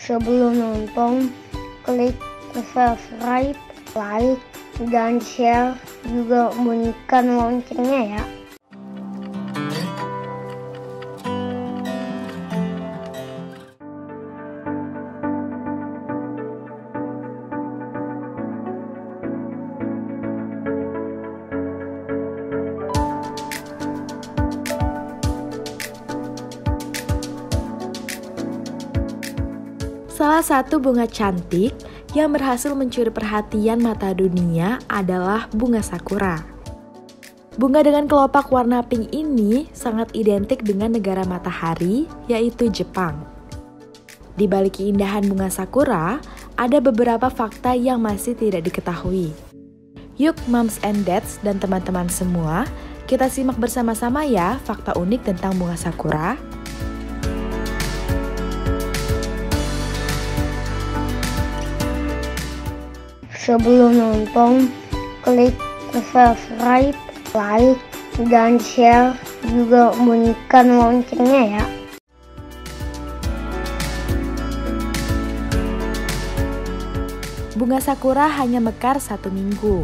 Sebelum nonton, klik subscribe, like, dan share, juga bunyikan loncengnya ya. Salah satu bunga cantik yang berhasil mencuri perhatian mata dunia adalah bunga sakura. Bunga dengan kelopak warna pink ini sangat identik dengan negara matahari, yaitu Jepang. Di balik keindahan bunga sakura, ada beberapa fakta yang masih tidak diketahui. Yuk moms and dads dan teman-teman semua, kita simak bersama-sama ya fakta unik tentang bunga sakura. Sebelum nonton, klik subscribe, like, dan share, juga bunyikan loncengnya ya. Bunga sakura hanya mekar 1 minggu.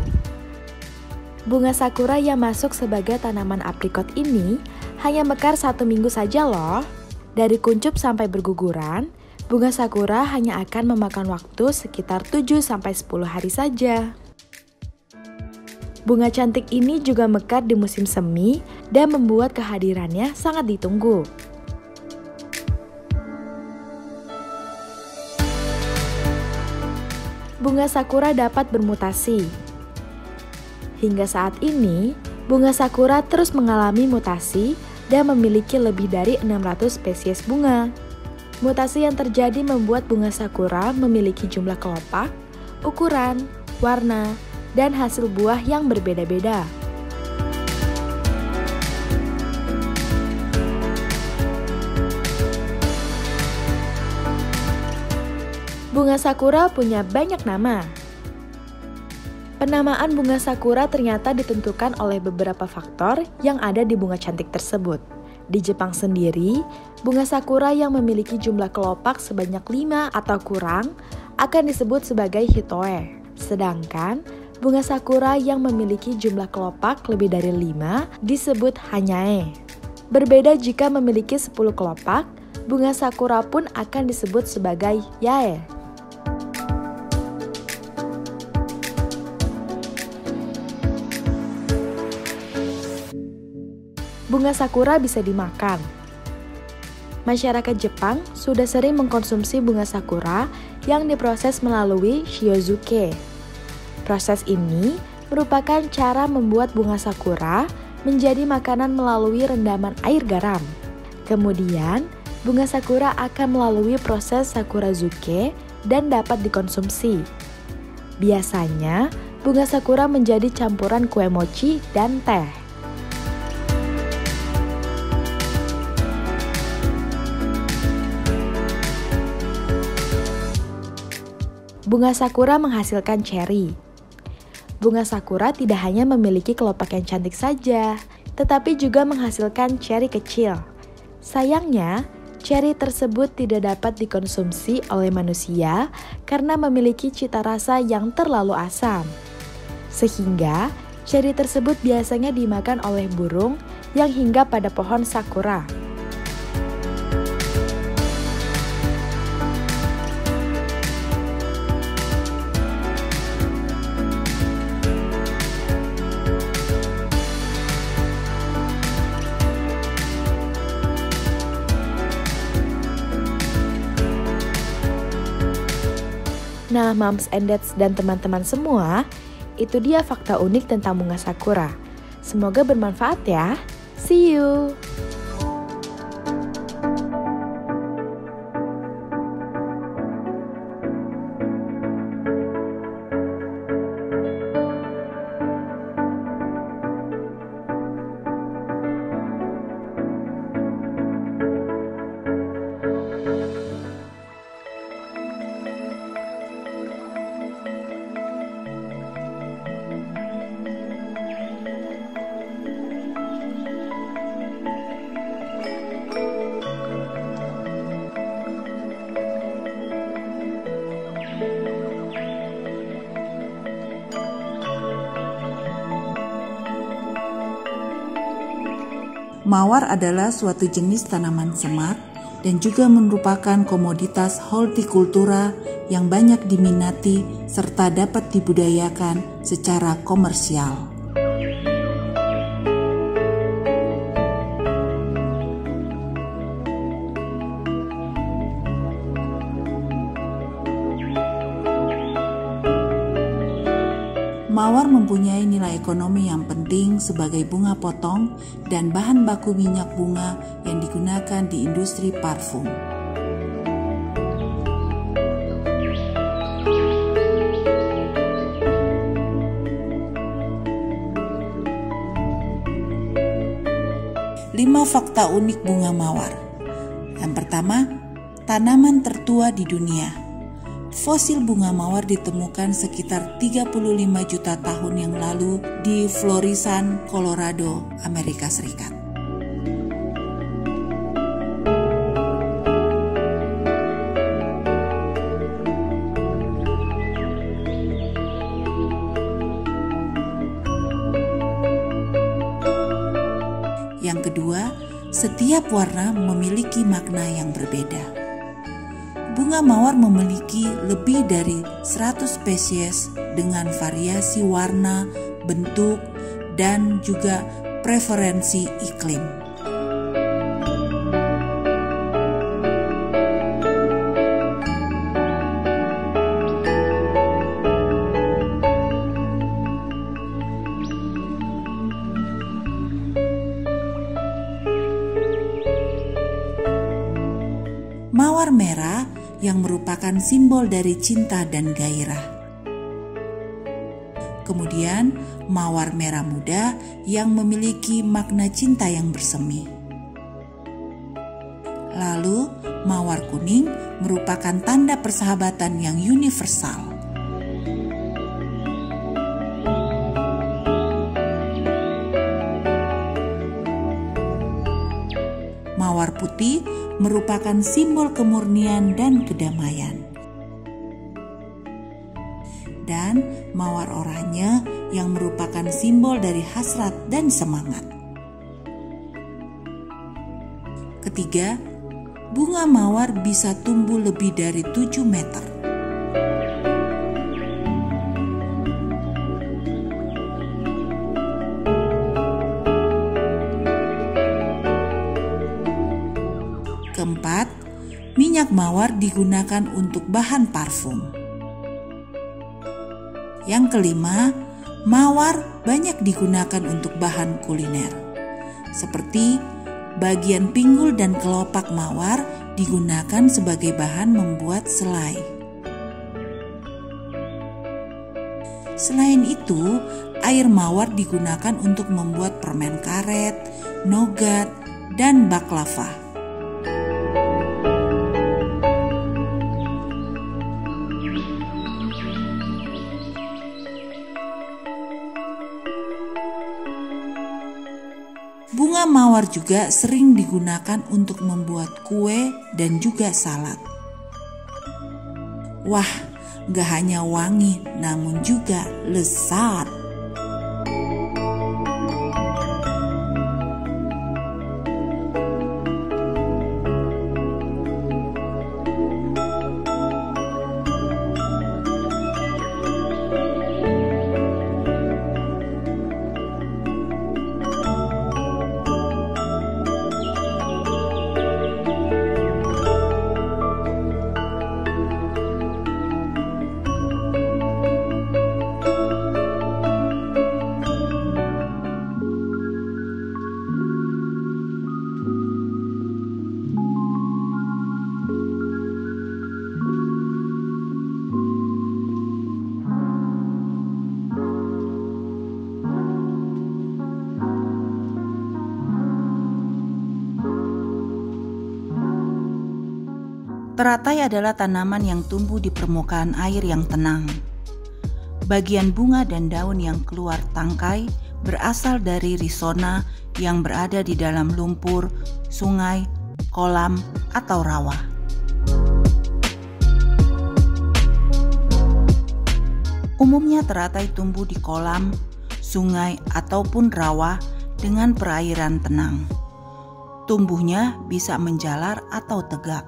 Bunga sakura yang masuk sebagai tanaman aprikot ini hanya mekar 1 minggu saja loh. Dari kuncup sampai berguguran, bunga sakura hanya akan memakan waktu sekitar 7-10 hari saja. Bunga cantik ini juga mekar di musim semi dan membuat kehadirannya sangat ditunggu. Bunga sakura dapat bermutasi. Hingga saat ini, bunga sakura terus mengalami mutasi dan memiliki lebih dari 600 spesies bunga. Mutasi yang terjadi membuat bunga sakura memiliki jumlah kelopak, ukuran, warna, dan hasil buah yang berbeda-beda. Bunga sakura punya banyak nama. Penamaan bunga sakura ternyata ditentukan oleh beberapa faktor yang ada di bunga cantik tersebut. Di Jepang sendiri, bunga sakura yang memiliki jumlah kelopak sebanyak 5 atau kurang akan disebut sebagai hitoe. Sedangkan, bunga sakura yang memiliki jumlah kelopak lebih dari 5 disebut hanyae. Berbeda jika memiliki 10 kelopak, bunga sakura pun akan disebut sebagai yae. Bunga sakura bisa dimakan. Masyarakat Jepang sudah sering mengkonsumsi bunga sakura yang diproses melalui shiozuke. Proses ini merupakan cara membuat bunga sakura menjadi makanan melalui rendaman air garam. Kemudian, bunga sakura akan melalui proses sakurazuke dan dapat dikonsumsi. Biasanya, bunga sakura menjadi campuran kue mochi dan teh. Bunga sakura menghasilkan ceri. Bunga sakura tidak hanya memiliki kelopak yang cantik saja, tetapi juga menghasilkan ceri kecil. Sayangnya, ceri tersebut tidak dapat dikonsumsi oleh manusia karena memiliki cita rasa yang terlalu asam. Sehingga, ceri tersebut biasanya dimakan oleh burung yang hinggap pada pohon sakura. Nah, moms and dads dan teman-teman semua, itu dia fakta unik tentang bunga sakura. Semoga bermanfaat ya. See you! Mawar adalah suatu jenis tanaman semak dan juga merupakan komoditas hortikultura yang banyak diminati serta dapat dibudidayakan secara komersial. Mawar mempunyai nilai ekonomi yang penting sebagai bunga potong dan bahan baku minyak bunga yang digunakan di industri parfum. Lima fakta unik bunga mawar. Yang pertama, tanaman tertua di dunia. Fosil bunga mawar ditemukan sekitar 35 juta tahun yang lalu di Florissant, Colorado, Amerika Serikat. Yang kedua, setiap warna memiliki makna yang berbeda. Bunga mawar memiliki lebih dari 100 spesies dengan variasi warna, bentuk, dan juga preferensi iklim. Mawar merah yang merupakan simbol dari cinta dan gairah. Kemudian, mawar merah muda yang memiliki makna cinta yang bersemi. Lalu, mawar kuning merupakan tanda persahabatan yang universal. Mawar putih merupakan simbol kemurnian dan kedamaian. Dan mawar oranye yang merupakan simbol dari hasrat dan semangat. Ketiga, bunga mawar bisa tumbuh lebih dari 7 meter. Keempat, minyak mawar digunakan untuk bahan parfum. Yang kelima, mawar banyak digunakan untuk bahan kuliner. Seperti bagian pinggul dan kelopak mawar digunakan sebagai bahan membuat selai. Selain itu, air mawar digunakan untuk membuat permen karet, nougat, dan baklava. Bunga mawar juga sering digunakan untuk membuat kue dan juga salad. Wah, gak hanya wangi, namun juga lezat. Teratai adalah tanaman yang tumbuh di permukaan air yang tenang. Bagian bunga dan daun yang keluar tangkai berasal dari risona yang berada di dalam lumpur, sungai, kolam, atau rawa. Umumnya teratai tumbuh di kolam, sungai, ataupun rawa dengan perairan tenang. tumbuhnya bisa menjalar atau tegak.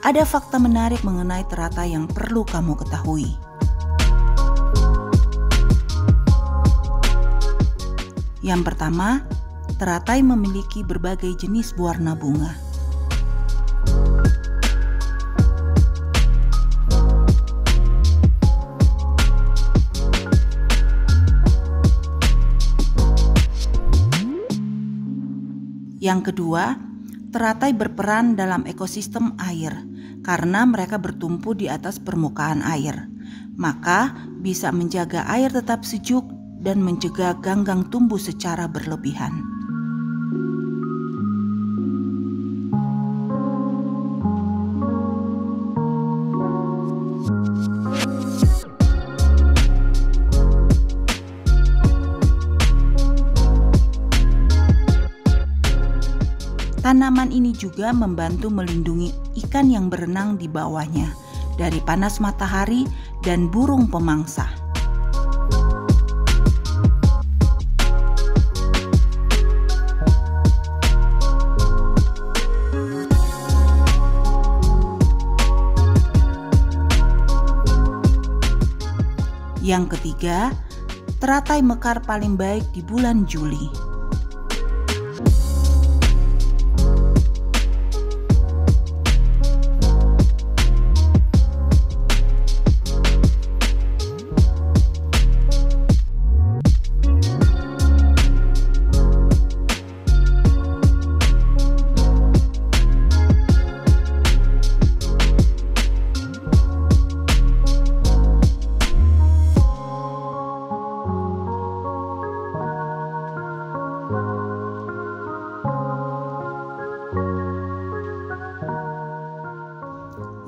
Ada fakta menarik mengenai teratai yang perlu kamu ketahui. Yang pertama, teratai memiliki berbagai jenis warna bunga. Yang kedua, teratai berperan dalam ekosistem air karena mereka bertumpu di atas permukaan air. Maka bisa menjaga air tetap sejuk dan mencegah ganggang tumbuh secara berlebihan. Tanaman ini juga membantu melindungi ikan yang berenang di bawahnya dari panas matahari dan burung pemangsa. Yang ketiga, teratai mekar paling baik di bulan Juli.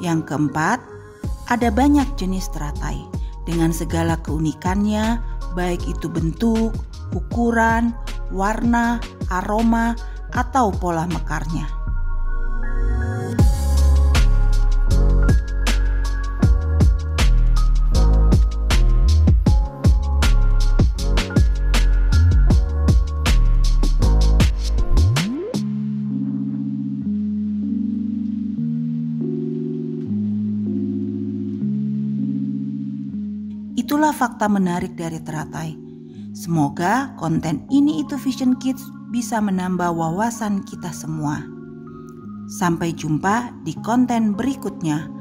Yang keempat, ada banyak jenis teratai dengan segala keunikannya, baik itu bentuk, ukuran, warna, aroma, atau pola mekarnya. Itulah fakta menarik dari teratai. Semoga konten ini itu Vision Kids bisa menambah wawasan kita semua. Sampai jumpa di konten berikutnya.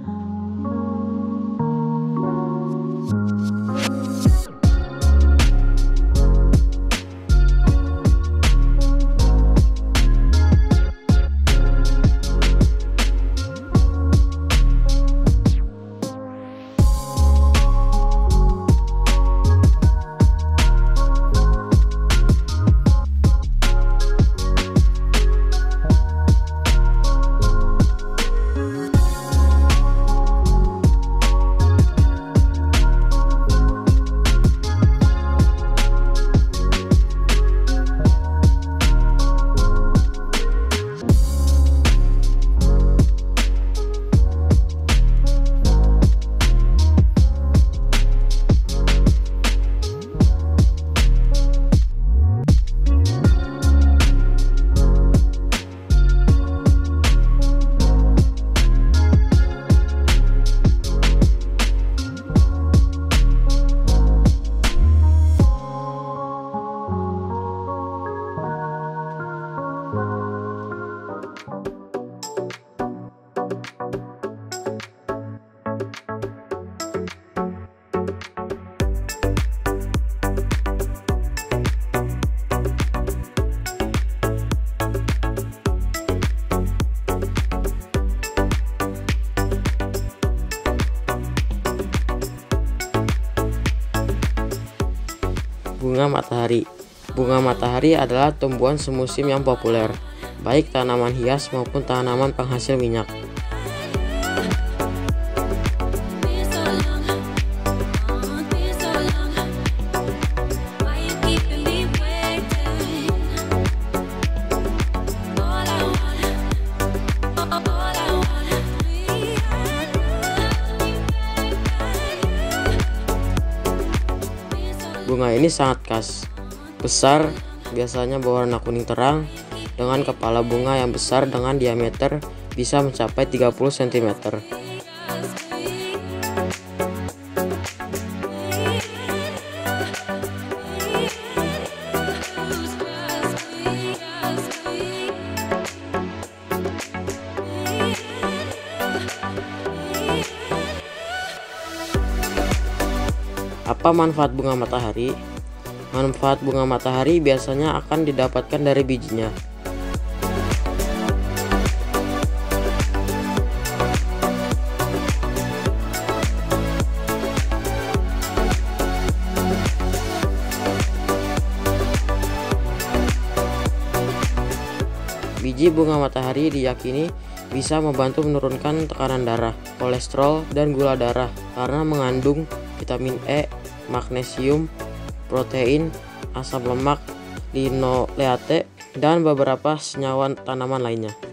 Bunga matahari. Bunga matahari adalah tumbuhan semusim yang populer, baik tanaman hias maupun tanaman penghasil minyak. bunga ini sangat besar, biasanya berwarna kuning terang dengan kepala bunga yang besar dengan diameter bisa mencapai 30 cm. Apa manfaat bunga matahari? Manfaat bunga matahari biasanya akan didapatkan dari bijinya. Biji bunga matahari diyakini bisa membantu menurunkan tekanan darah, kolesterol, dan gula darah karena mengandung vitamin E, magnesium, protein, asam lemak, linoleate, dan beberapa senyawa tanaman lainnya.